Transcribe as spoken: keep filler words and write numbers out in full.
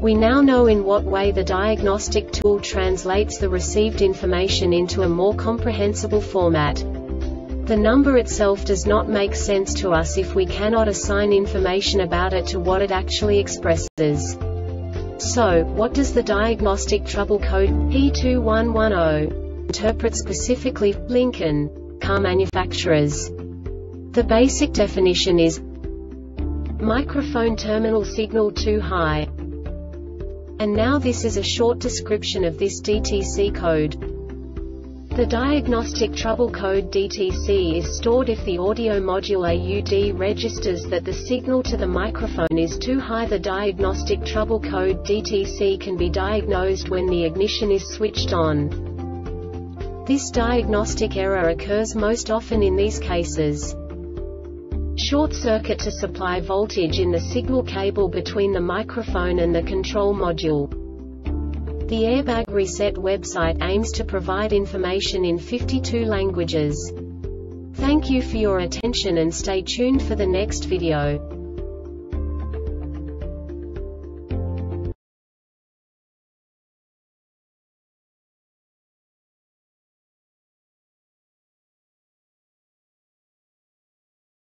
We now know in what way the diagnostic tool translates the received information into a more comprehensible format. The number itself does not make sense to us if we cannot assign information about it to what it actually expresses. So, what does the diagnostic trouble code P two one one zero interpret specifically for Lincoln car manufacturers? The basic definition is microphone terminal signal too high. And now this is a short description of this D T C code. The diagnostic trouble code D T C is stored if the audio module A U D registers that the signal to the microphone is too high. The diagnostic trouble code D T C can be diagnosed when the ignition is switched on. This diagnostic error occurs most often in these cases: short circuit to supply voltage in the signal cable between the microphone and the control module. The Airbag Reset website aims to provide information in fifty-two languages. Thank you for your attention and stay tuned for the next video.